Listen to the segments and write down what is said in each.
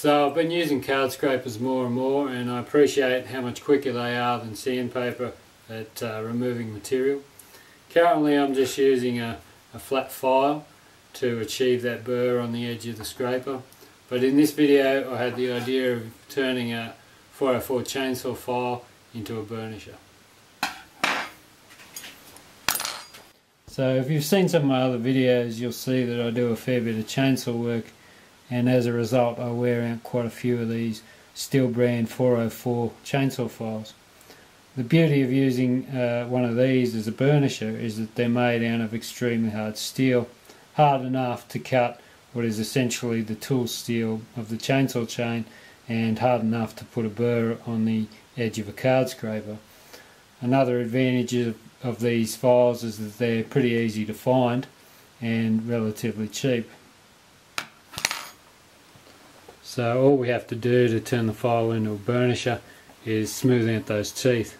So I've been using card scrapers more and more, and I appreciate how much quicker they are than sandpaper at removing material. Currently I'm just using a flat file to achieve that burr on the edge of the scraper, but in this video I had the idea of turning a 404 chainsaw file into a burnisher. So if you've seen some of my other videos, you'll see that I do a fair bit of chainsaw work, and as a result I wear out quite a few of these Stihl brand 404 chainsaw files. The beauty of using one of these as a burnisher is that they're made out of extremely hard steel, hard enough to cut what is essentially the tool steel of the chainsaw chain, and hard enough to put a burr on the edge of a card scraper. Another advantage of these files is that they're pretty easy to find and relatively cheap. So all we have to do to turn the file into a burnisher is smooth out those teeth,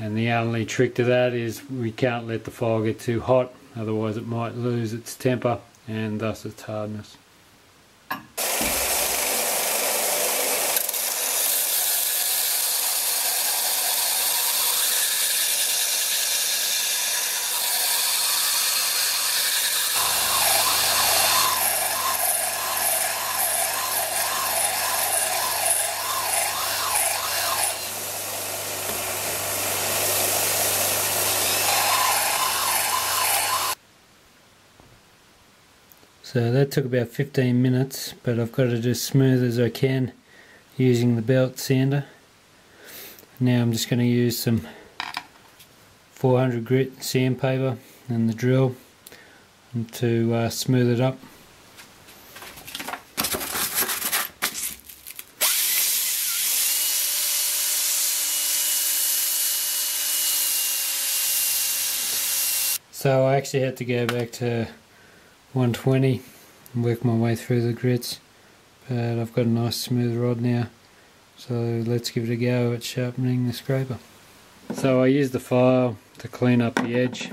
and the only trick to that is we can't let the file get too hot, otherwise it might lose its temper and thus its hardness. So that took about 15 minutes, but I've got it as smooth as I can using the belt sander. Now I'm just going to use some 400 grit sandpaper and the drill to smooth it up. So I actually had to go back to 120 and work my way through the grits, but I've got a nice smooth rod now, so let's give it a go at sharpening the scraper. So I used the file to clean up the edge.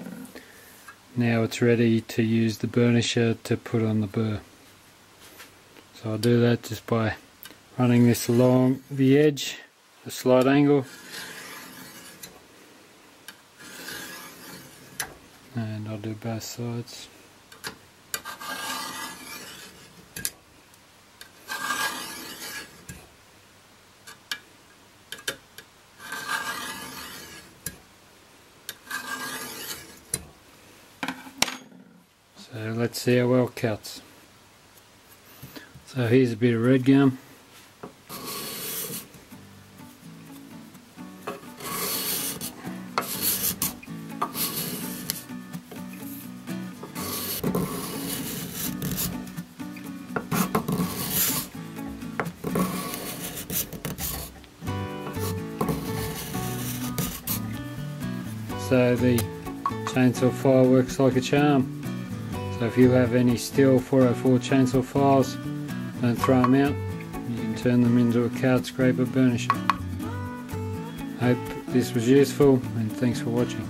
Now it's ready to use the burnisher to put on the burr. So I'll do that just by running this along the edge, a slight angle, and I'll do both sides. So let's see how well it cuts. So here's a bit of red gum. So the chainsaw file works like a charm. So if you have any Stihl 404 chainsaw files, don't throw them out. You can turn them into a card scraper burnisher. Hope this was useful, and thanks for watching.